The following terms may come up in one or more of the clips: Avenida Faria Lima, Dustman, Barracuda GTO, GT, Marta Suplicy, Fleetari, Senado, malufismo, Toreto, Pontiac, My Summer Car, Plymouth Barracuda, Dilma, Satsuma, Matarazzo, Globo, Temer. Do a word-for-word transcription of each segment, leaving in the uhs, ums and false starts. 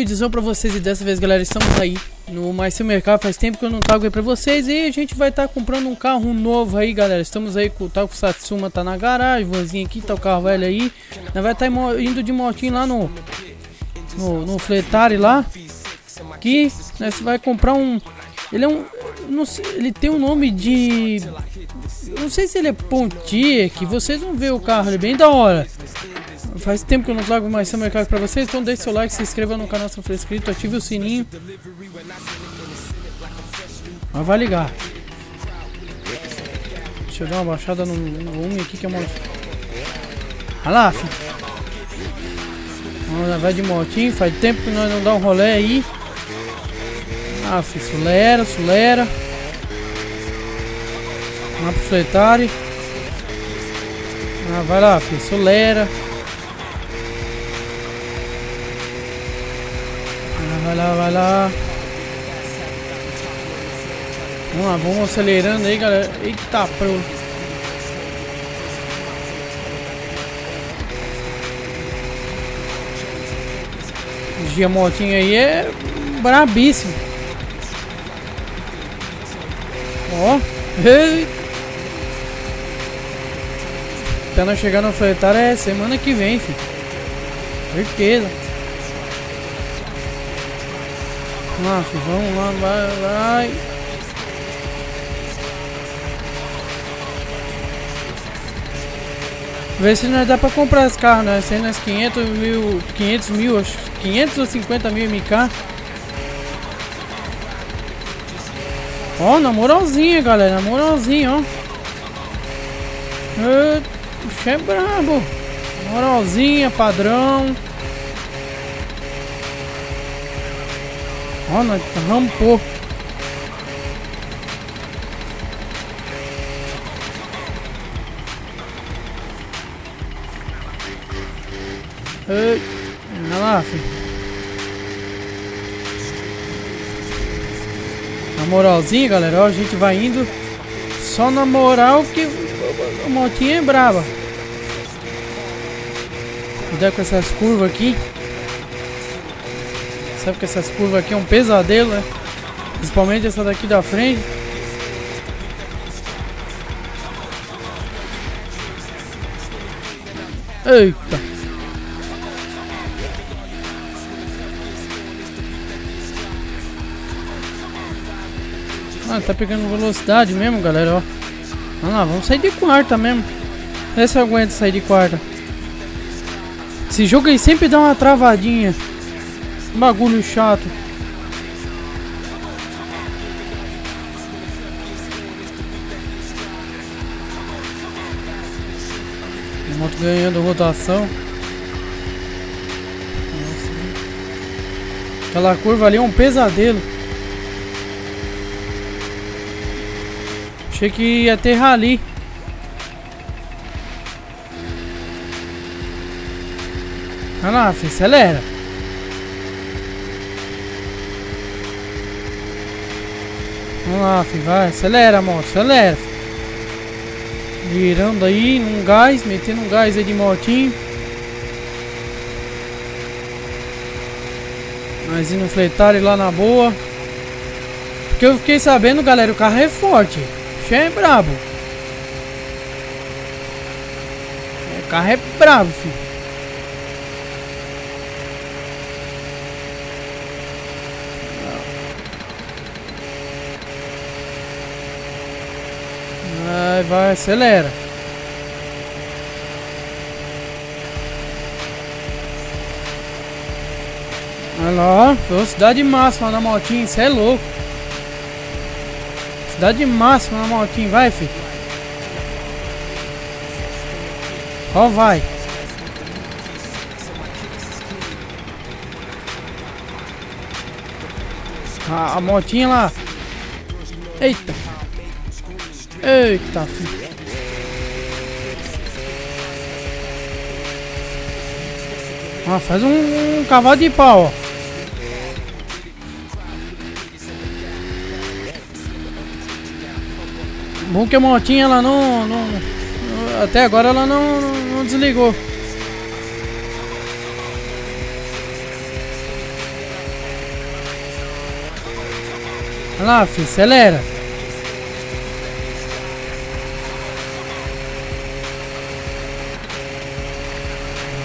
Vídeozão pra vocês, e dessa vez, galera, estamos aí no My Summer Car. Faz tempo que eu não trago aí pra vocês, e a gente vai estar tá comprando um carro novo aí, galera. Estamos aí com o tal que o Satsuma tá na garagem, vanzinha aqui, tá o carro velho aí. Nós vai estar tá indo de motinho lá no no, no Fleetari lá, que nós vai comprar um... Ele é um... Não sei, ele tem um nome de... Não sei se ele é Pontiac. Vocês vão ver o carro, ele é bem da hora. Faz tempo que eu não trago mais Summer Car pra vocês. Então deixe seu like, se inscreva no canal se não for inscrito, ative o sininho. Mas vai ligar. Deixa eu dar uma baixada no volume aqui que é uma... Olha lá, filho. Vamos, vai de motinho. Faz tempo que nós não dá um rolê aí. Ah, filho, acelera, acelera. Vamos pro Fleetari. Ah, vai lá, filho, acelera. Ah, vai lá, vai lá. Vamos lá, vamos acelerando aí, galera. Eita, pro. Gia motinha aí é brabíssimo. Ó, ei. Até nós chegar no Fleetari é semana que vem, filho. Certeza. Vamos lá, filho. Vamos lá, vai, vai. Ver se nós dá pra comprar esse carro, né? Sendo as quinhentos mil, quinhentos mil, acho, quinhentos ou cinquenta mil M K. Ó, na moralzinha, galera. Na moralzinha, ó. Eita. Puxa, é brabo. Moralzinha, padrão. Ó, nós rampou. Ei, olha lá, filho. Na moralzinha, galera, ó, a gente vai indo só na moral que... A motinha é brava. Cuidado com essas curvas aqui. Sabe que essas curvas aqui é um pesadelo, né? Principalmente essa daqui da frente. Eita. Ah, tá pegando velocidade mesmo, galera, ó. Vamos lá, vamos sair de quarta mesmo. Vê se eu aguento sair de quarta. Esse jogo aí sempre dá uma travadinha. Um bagulho chato. A moto ganhando rotação. Aquela curva ali é um pesadelo. Achei que ia ter rally. Olha lá, filho, acelera. Vamos lá, filho, vai, acelera, moto, acelera, filho. Girando aí, num gás, metendo um gás aí de motinho. Mas indo Fleetari lá na boa. Porque eu fiquei sabendo, galera, o carro é forte. É brabo. O carro é brabo, filho. Vai, vai, acelera. Olha lá, velocidade máxima na motinha, isso é louco. Dá de máximo na motinha, vai, filho. Ó, vai. A, a motinha lá. Eita. Eita, filho. Ah, faz um, um cavalo de pau, ó. Bom que a motinha ela não, não até agora ela não, não, não desligou. Olha lá, filho, acelera.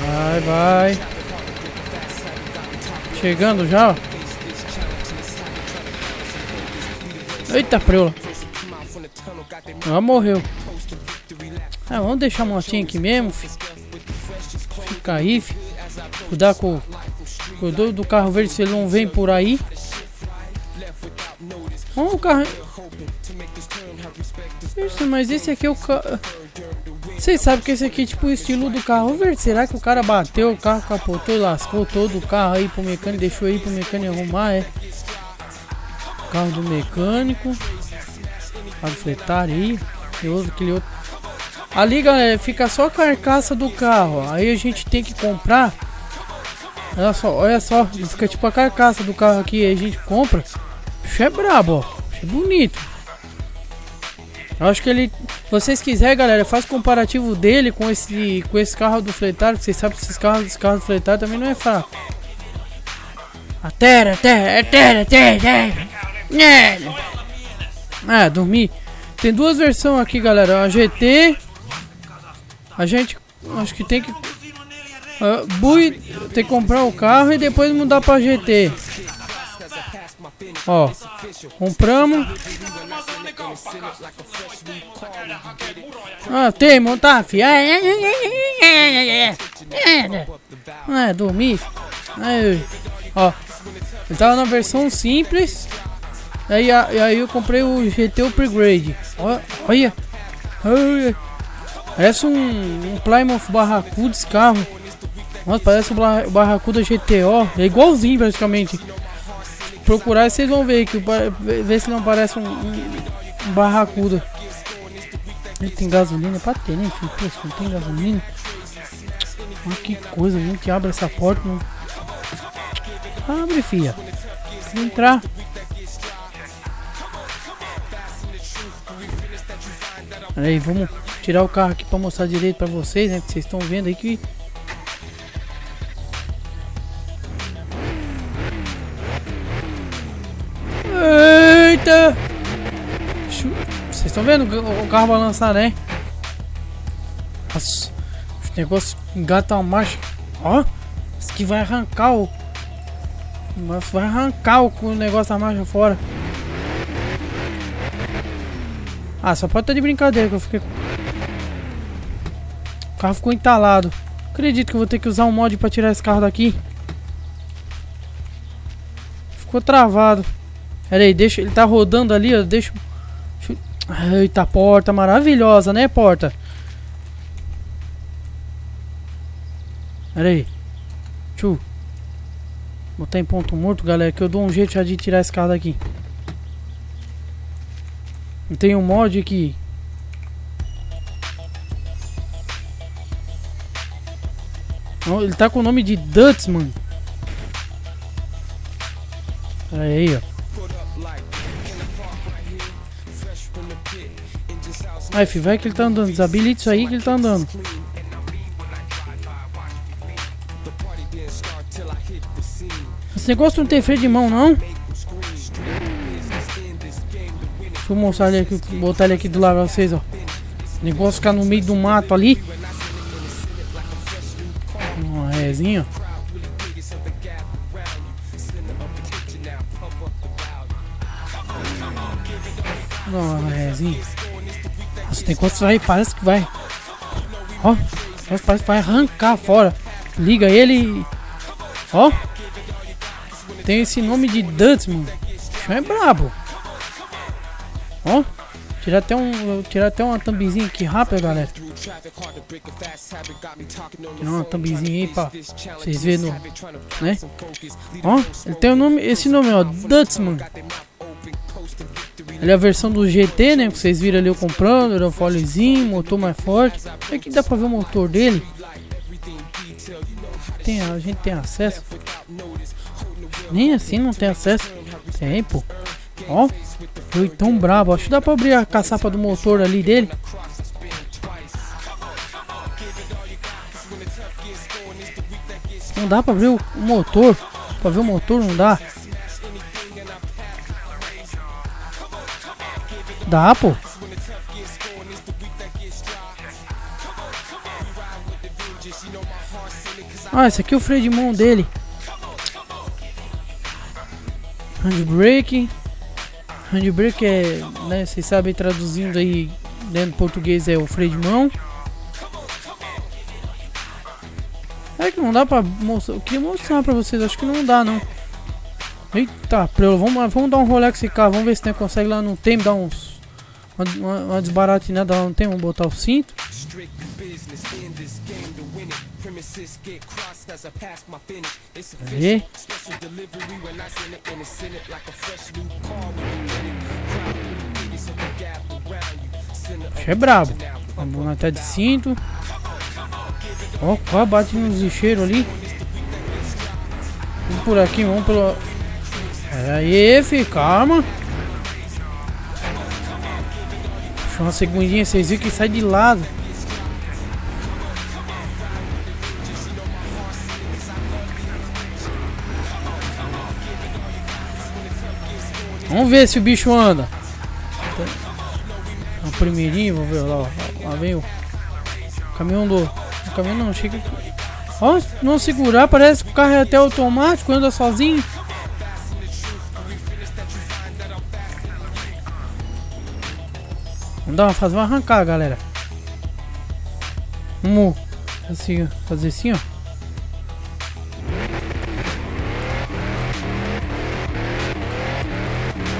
Vai, vai. Chegando já. Eita, preula. Ela morreu. Ah, vamos deixar a motinha aqui mesmo, filho. Fica aí, filho. Cuidar com, com o doido do carro verde se ele não vem por aí. Olha o carro. Isso, mas esse aqui é o carro. Vocês sabem que esse aqui é tipo o estilo do carro verde. Será que o cara bateu, o carro capotou, lascou todo o carro aí pro mecânico, deixou aí pro mecânico arrumar, é? O carro do mecânico. A Fleetari aí. Eu uso aquele outro. Ali, galera, fica só a carcaça do carro. Aí a gente tem que comprar. Olha só, olha só. Fica tipo a carcaça do carro aqui. Aí a gente compra. É brabo, ó. É bonito. Eu acho que ele, se vocês quiserem, galera, faz comparativo dele com esse, com esse carro do Fleetari, que vocês sabem que esses carros, esses carros do Fleetari também não é fraco. A terra, a terra, a terra, a terra, é, dormi. Tem duas versões aqui, galera. A G T, a gente acho que tem que uh, bui, tem que comprar o carro e depois mudar para G T. Ó, compramos. Ah, tem montar, fi. Ah, dormi. Aí, ó, eu tava na versão simples. Aí, aí eu comprei o G T Upgrade. Ó, olha, olha. Parece um, um Plymouth Barracuda esse carro. Nossa, parece um Barracuda G T O. É igualzinho praticamente. Procurar, vocês vão ver que ver se não parece um, um, um Barracuda. Ele tem gasolina pra ter, né? Filho? Não tem gasolina. Olha que coisa, gente. Abre essa porta. Não... Abre, filha. Vou entrar. Aí, vamos tirar o carro aqui pra mostrar direito pra vocês, né? Que vocês estão vendo aí que. Eita! Vocês estão vendo o carro balançar, né? Nossa, o negócio engata uma marcha. Ó, isso que vai arrancar o. Vai arrancar o negócio da marcha fora. Ah, só pode estar de brincadeira que eu fiquei. O carro ficou entalado. Acredito que eu vou ter que usar um mod para tirar esse carro daqui. Ficou travado. Pera aí, deixa, ele tá rodando ali, ó, deixa, deixa... Eita, porta maravilhosa, né, porta? Pera aí. Deixa eu botar em ponto morto, galera, que eu dou um jeito já de tirar esse carro daqui. Tem um mod aqui. Ele tá com o nome de Dustman. Pera aí, ó. Ai, filho, vai que ele tá andando. Desabilita isso aí que ele tá andando. Esse negócio não tem freio de mão, não? Deixa eu mostrar ele aqui, botar ele aqui do lado pra vocês, ó. O negócio ficar no meio do mato ali. Uma rézinha, ó. Uma rézinha. Nossa, tem quantos aí, parece que vai. Ó, parece que vai arrancar fora. Liga ele. Ó, tem esse nome de Dustman. O chão é brabo. Ó, tirar até um. Tirar até uma thumbzinha aqui rápida, galera. Tirar uma thumbzinha aí pra vocês verem, no, né? Ó, ele tem o nome, esse nome, ó, Dustman. Ele é a versão do G T, né? Que vocês viram ali eu comprando, era um folhezinho, motor mais forte. É que dá pra ver o motor dele. Tem, a gente tem acesso. Nem assim não tem acesso. Tem, pô. Ó. Foi tão brabo. Acho que dá pra abrir a caçapa do motor ali dele. Não dá pra ver o motor. Pra ver o motor não dá. Dá, pô. Ah, esse aqui é o freio de mão dele. Handbrake. Handbrake é, né, vocês sabem, traduzindo aí dentro do português é o freio de mão. Será que não dá pra mostrar? Eu queria mostrar pra vocês, acho que não dá não. Eita, vamos, vamos dar um rolê com esse carro, vamos ver se né, consegue lá no Temer dar uns... Uma, uma desbaratinada lá no Temer, vamos botar o cinto. Aí. Isso é brabo. Vamos até de cinto. Ó, quase bate nos lixeiros ali. Vamos por aqui, vamos pelo... Aí, fi, calma. Deixa uma segundinha, vocês viram que sai de lado. Vamos ver se o bicho anda. O primeirinho, vamos ver lá. Ó. Lá vem o caminhão do... O caminhão não, chega aqui. Ó, não segurar, parece que o carro é até automático, anda sozinho. Vamos dar uma, fazer uma arrancada, galera. Vamos assim, fazer assim, ó.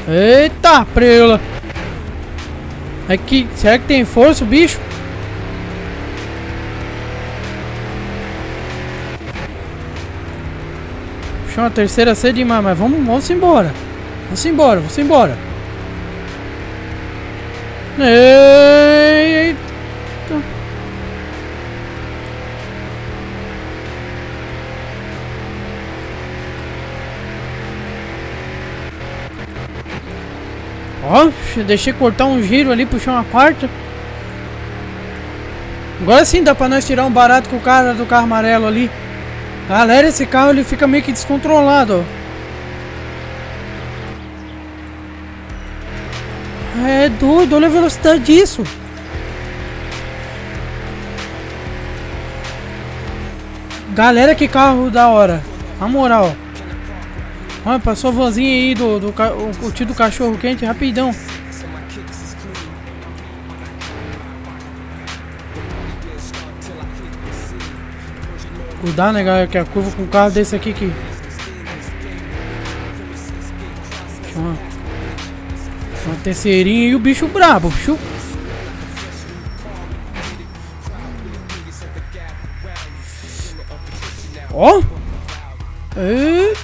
Eita, prela. É que, será que tem força o bicho? Puxa, uma terceira cedo demais, mas vamos, vamos embora. Vamos embora, vamos embora. Eita. Ó, deixei cortar um giro ali, puxar uma quarta. Agora sim dá pra nós tirar um barato com o cara do carro amarelo ali. Galera, esse carro ele fica meio que descontrolado, ó. É doido, olha a velocidade disso. Galera, que carro da hora. Na moral, olha, passou a vozinha aí do, do, do o tio do cachorro quente, rapidão. Cuidado, né, galera, que a curva com um carro desse aqui que... Uma, uma terceirinha e o bicho brabo, bicho. Ó! Eita!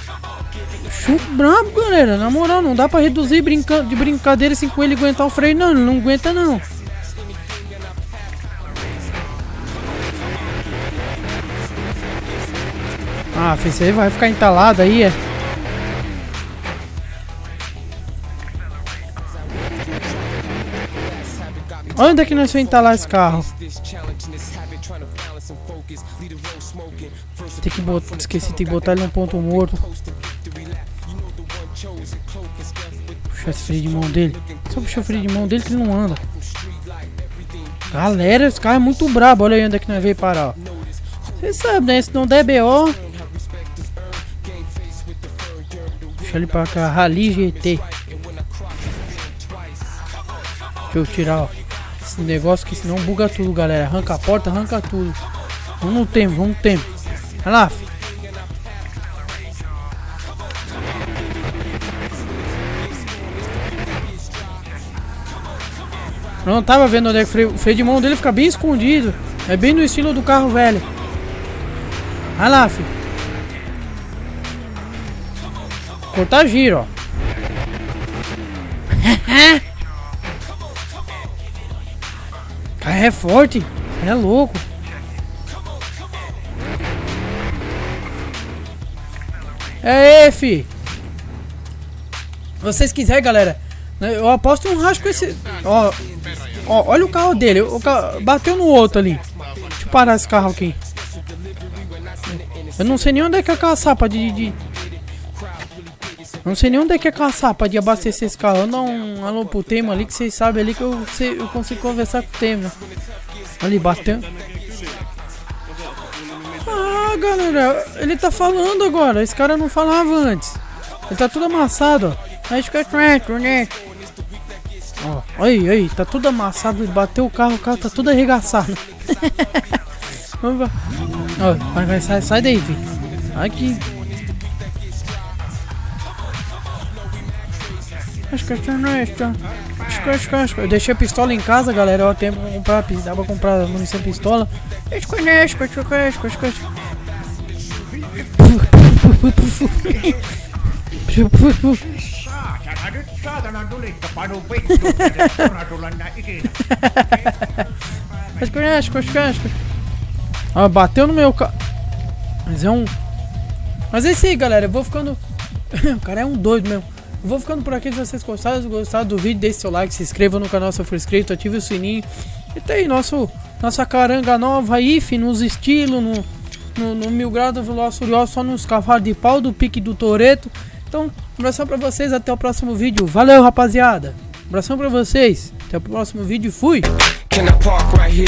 Brabo, galera, na moral, não dá pra reduzir brincando de brincadeira assim com ele aguentar o freio, não, ele não aguenta não. Ah, você vai ficar entalado aí, é. Onde é que nós vamos entalar esse carro? Tem que botar, esqueci, tem que botar ele num ponto morto. Puxar esse freio de mão dele. Só puxar o freio de mão dele que ele não anda. Galera, esse carro é muito brabo. Olha aí onde é que nós veio parar, ó. Vocês sabem, né? Se não der B O. Puxa ele pra cá. Rally G T. Deixa eu tirar, ó, esse negócio que senão buga tudo, galera. Arranca a porta, arranca tudo. Vamos no tempo, vamos no tempo. Vai lá, filho. Eu não tava vendo onde é que o freio, freio de mão dele fica bem escondido. É bem no estilo do carro velho. Vai lá, filho. Cortar giro, ó. O carro é forte. É louco. É, fi. Vocês quiserem, galera, Eu aposto um rasgo com esse. Ó, ó, olha o carro dele. O carro bateu no outro ali. Deixa eu parar esse carro aqui. Eu não sei nem onde é que é aquela sapa de... de... Não sei nem onde é que é aquela sapa de abastecer esse carro. Eu não um alô pro Temer ali, que vocês sabem ali que eu, sei, eu consigo conversar com o Temer. Ali, bateu. Ah, galera, ele tá falando agora. Esse cara não falava antes. Ele tá tudo amassado, ó. Aí fica tranquilo, né? Ó, aí, aí, tá tudo amassado. Bateu o carro, o carro tá tudo arregaçado. Vamos lá. Ó, vai, vai, sai, sai daí, filho. Aqui. Acho que eu deixei a pistola em casa, galera. Ó, tempo pra comprar, dá pra comprar munição pistola. Acho que eu ah, bateu no meu carro. Mas é um. Mas é isso aí, galera. Eu vou ficando. O cara é um doido mesmo. Eu vou ficando por aqui. Se vocês gostaram, gostaram do vídeo, deixe seu like, se inscreva no canal se for inscrito, ative o sininho. E tem nosso, nossa caranga nova, I F, nos estilos, no, no, no mil graus do Veloz Furioso, só nos cavalos de pau do pique do Toreto. Então, um abração pra vocês, até o próximo vídeo. Valeu, rapaziada. Um abração pra vocês, até o próximo vídeo. Fui! Can I park right here,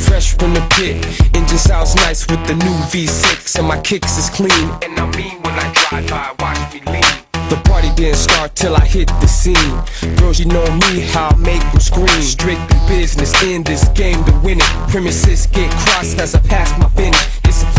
fresh from the pit? Engine sounds nice with the new V six, and my kicks is clean. And I mean when I drive by, watch me lean. The party didn't start till I hit the scene. Girls, you know me, how I make them scream. Strictly business, in this game to win it. Premises get crossed as I pass my finish.